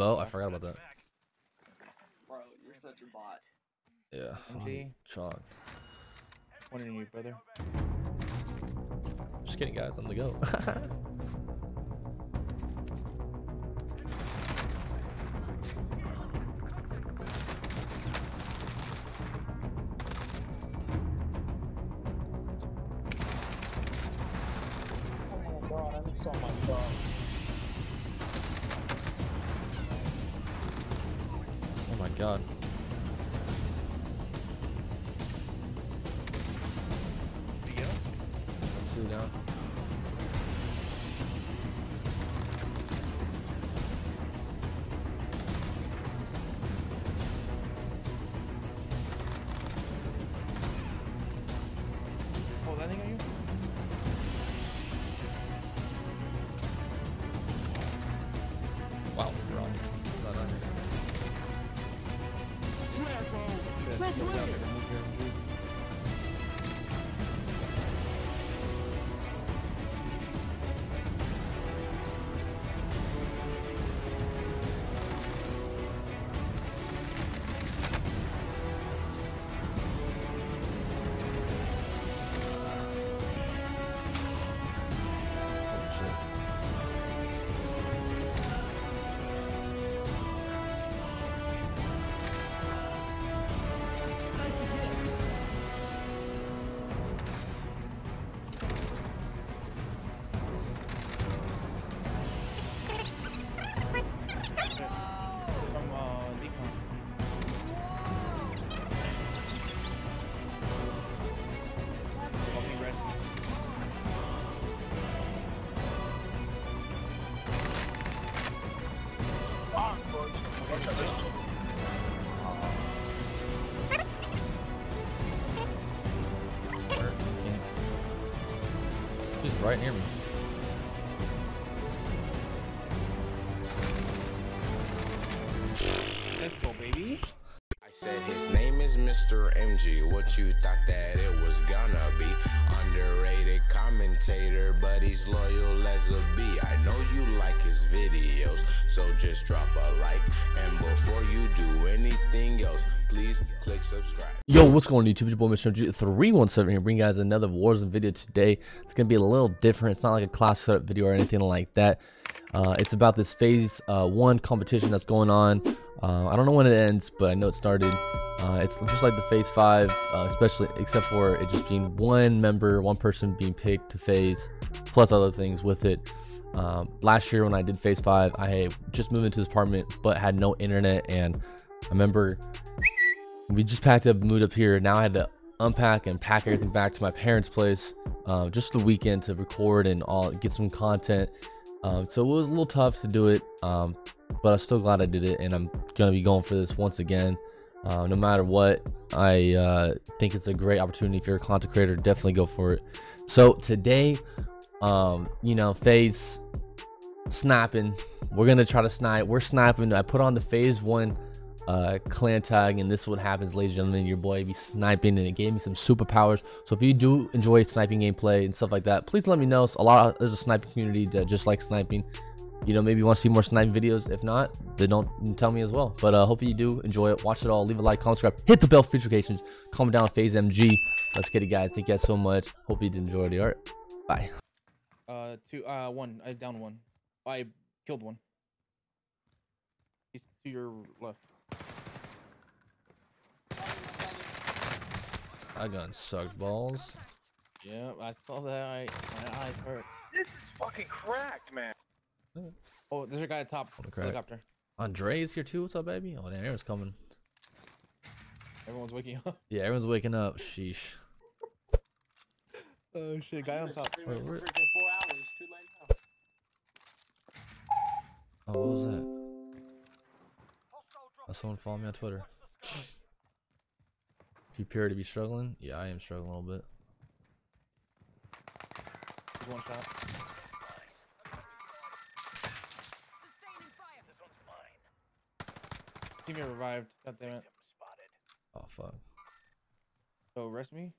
bow? I forgot about that. Bro, you're such a bot. Yeah. MG. Chalk. What are you, brother? Just kidding, guys. I'm gonna go. Oh my god. Two down. Oh, landing on you? Wow, we're on. Not on here. He's right near me. Let's go, baby. I said his name is Mr. MG. What you thought that it was gonna be? Underrated commentator, but he's loyal as a bee. I know you like his videos, so just drop a like. And before you do anything else, please click subscribe. Yo, what's going on YouTube? It's your boy MrMg317 here, bringing you guys another Warzone video today. It's gonna be a little different. It's not like a class setup video or anything like that. It's about this FaZe1 competition that's going on. I don't know when it ends, but I know it started. It's just like the FaZe5, especially except for it just being one person being picked to FaZe, plus other things with it. Last year when I did FaZe5, I just moved into this apartment but had no internet, and I remember we just packed up, moved up here. Now I had to unpack and pack everything back to my parents' place just the weekend to record and all, get some content. So it was a little tough to do it, but I'm still glad I did it, and I'm gonna be going for this once again. No matter what, I think it's a great opportunity. If you're a content creator, definitely go for it. So today, you know, FaZe sniping. We're gonna try to snipe. We're sniping. I put on the FaZe1 clan tag, and this is what happens, ladies and gentlemen. Your boy be sniping, and it gave me some superpowers. So if you do enjoy sniping gameplay and stuff like that, please let me know. So there's a sniping community that just likes sniping. You know, maybe you want to see more sniping videos. If not, then don't tell me as well. But hope you do enjoy it. Watch it all. Leave a like, comment, subscribe, hit the bell for notifications. Comment down FaZeMG. Let's get it, guys. Thank you guys so much. Hope you did enjoy the art. Bye. One. I downed one. I killed one. He's to your left. I got sucked balls. Yeah, I saw that. My eyes hurt. This is fucking cracked, man. Oh, there's a guy at top helicopter. Andre is here too. What's up, baby? Oh, damn, everyone's coming. Everyone's waking up. Yeah, everyone's waking up. Sheesh. Oh shit, guy on top. Wait, where? 4 hours. Too late now. Oh, what was that? Oh, someone follow me on Twitter. If you appear to be struggling, yeah, I am struggling a little bit. One shot. Keep me revived. God damn it. Oh fuck. So rest me.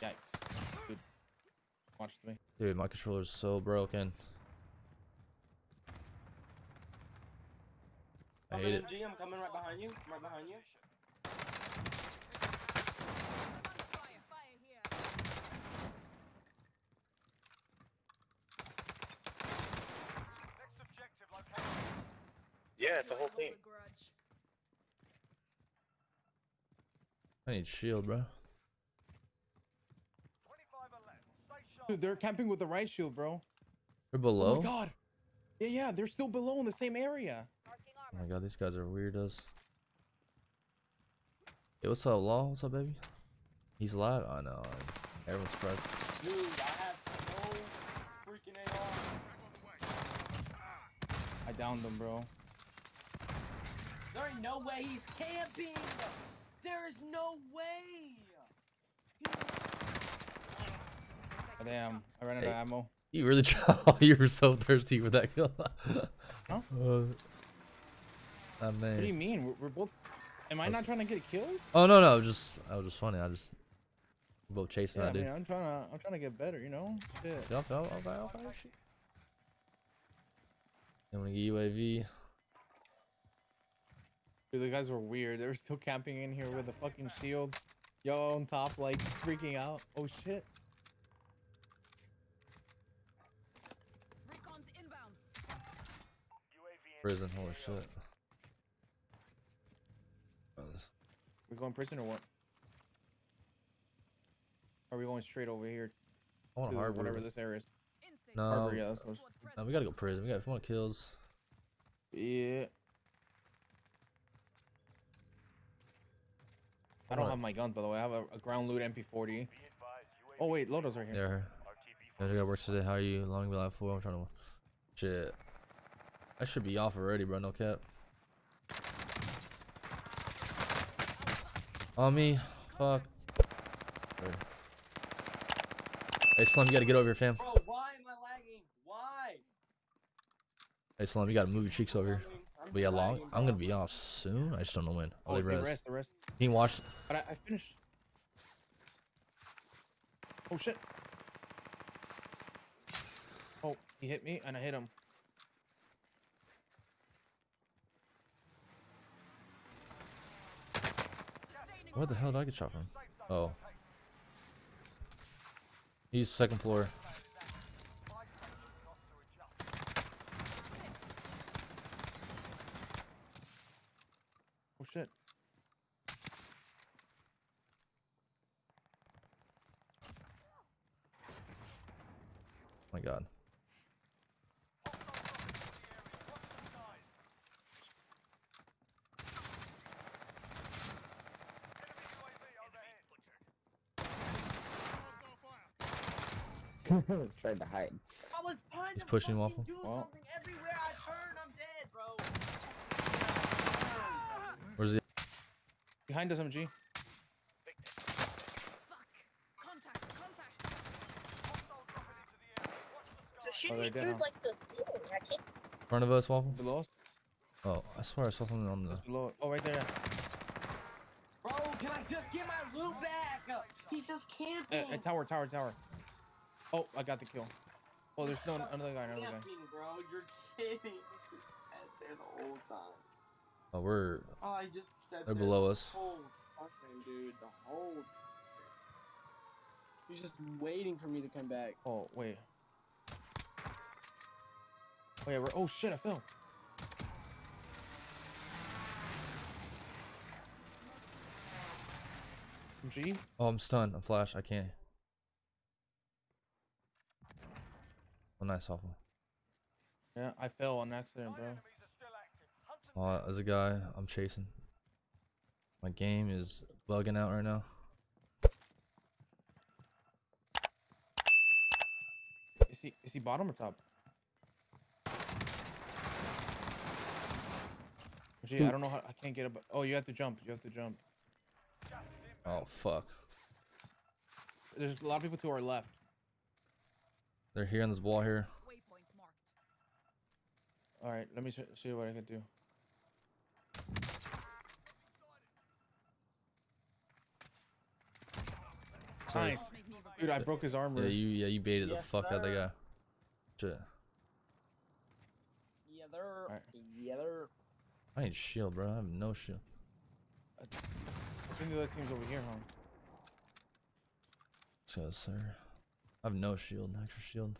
Yikes. Dude. Watch me. Dude, my controller's so broken. I hate it. I'm coming right behind you. I'm right behind you. Next objective location. Yeah, it's a whole team. I need shield, bro. Dude, they're camping with the right shield, bro. They're below? Oh my god. Yeah, yeah, they're still below in the same area. Oh my god, these guys are weirdos. Yo, what's up, Law? What's up, baby? He's alive? I know. Everyone's surprised. Dude, I have no freaking AR. I downed him, bro. There ain't no way he's camping! There is no way! Damn, I ran out of ammo. You really tried. You were so thirsty with that kill. Huh? I mean, what do you mean? We're both. Am I not trying to get killed? Oh no, no, I was just funny. We're both chasing. Yeah, I mean, I'm trying to get better, you know. Shit. Jump! I'll shit. I'm gonna get UAV. Dude, the guys were weird. They were still camping in here with a fucking shield. Yo, on top, like freaking out. Oh shit. Prison, holy shit. We going prison or what? Are we going straight over here? I want to harbor. Whatever this area is. No, harbor, yeah, no, we gotta go prison. We got 1 kills. Yeah. I don't have my gun, by the way. I have a ground loot MP40. Oh wait, Lodo's right here. Yeah, I gotta work today. How are you? Long be alive for? I'm trying to. Shit. I should be off already, bro. No cap. On me. Fuck. Hey, Slum, you gotta get over here, fam. Bro, why am I lagging? Why? Hey, Slum, you gotta move your cheeks over here. But yeah, Long, I'm gonna be off soon. I just don't know when. I'll leave the rest. Team watch. But I finished. Oh, shit. Oh, he hit me and I hit him. Where the hell did I get shot from? Oh. He's 2nd floor. Oh shit. My god. Tried to hide. I was trying to pushing Waffle. Well. Everywhere I turn, I'm dead, bro. Ah! Where's he? Behind us, MG. Fuck. Contact. So shoot me through like the ceiling. I can't. In front of us, Waffle. Lost. Oh, I swear I saw something on the. Oh, right there. Bro, can I just get my loot back? He's just camping. Tower. Oh, I got the kill. Oh, there's no another guy. Bro, you're kidding. You just sat there the whole time. Oh, we're. Oh, I just sat there. They're below us. Oh, fucking dude, the whole time. You're just waiting for me to come back. Oh wait. Oh yeah, we're. Oh shit, I fell. MG. Oh, I'm stunned. I'm flashed. I can't. Oh, nice, Awful. Yeah, I fell on accident, bro. Oh, there's a guy I'm chasing. My game is bugging out right now. Is he bottom or top? Gee, I don't know how. I can't get up. Oh, you have to jump. Oh, fuck. There's a lot of people to our left. They're here on this wall here. All right, let me see what I can do. Nice, dude! I broke his armor. Yeah, you baited the fuck out of the guy. Shit. Yeah, they're. I need shield, bro. I have no shield. I think the other team's over here, huh? Let's go, sir. I have no shield, no extra shield.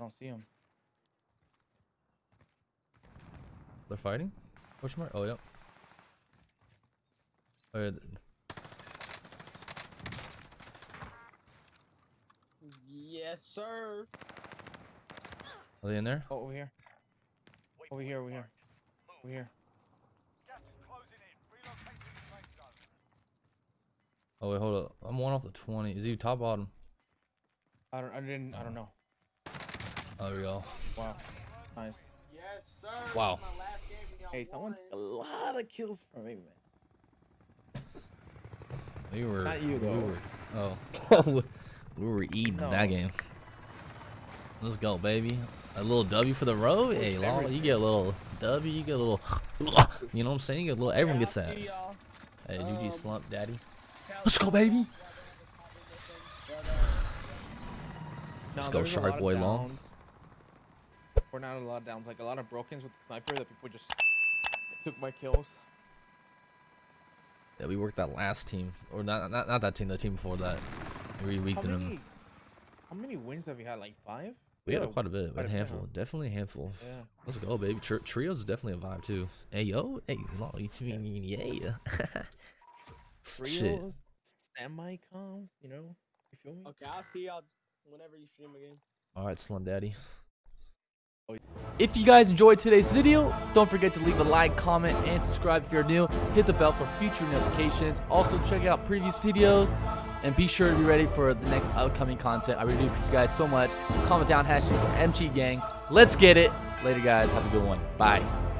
I don't see him. They're fighting? Which mark? Oh, yep. Oh, yeah. Yes, sir. Are they in there? Oh, over here. Over here, over here. Over here. Oh, wait, hold up. I'm one off the 20. Is he top bottom? I don't know. Oh, there we go. Wow. Nice. Yes, sir. Wow. Hey, someone took a lot of kills from me, man. We were. Not you, though. Oh. We were eating that game. Let's go, baby. A little W for the road. Hey, lol, you get a little W, you get a little. You know what I'm saying? You get a little. Everyone gets that. Hey, GG slump, daddy. Let's go, baby. Let's go, Shark Boy Long. We're not a lot of downs. Like a lot of broke-ins with the sniper that people just took my kills. Yeah, we worked that last team, or not that team, the team before that. We weakened them. How many wins have we had? Like 5? We had quite a bit. Quite a handful. Definitely a handful. Yeah. Let's go, baby. Trios is definitely a vibe too. Hey yo, hey, lol, you yeah. Trios, semi-coms, you know. You feel me? Okay, I'll see y'all whenever you stream again. All right, Slim Daddy. If you guys enjoyed today's video, don't forget to leave a like, comment, and subscribe if you're new. Hit the bell for future notifications. Also, check out previous videos. And be sure to be ready for the next upcoming content. I really do appreciate you guys so much. Comment down, #MG Gang. Let's get it. Later, guys. Have a good one. Bye.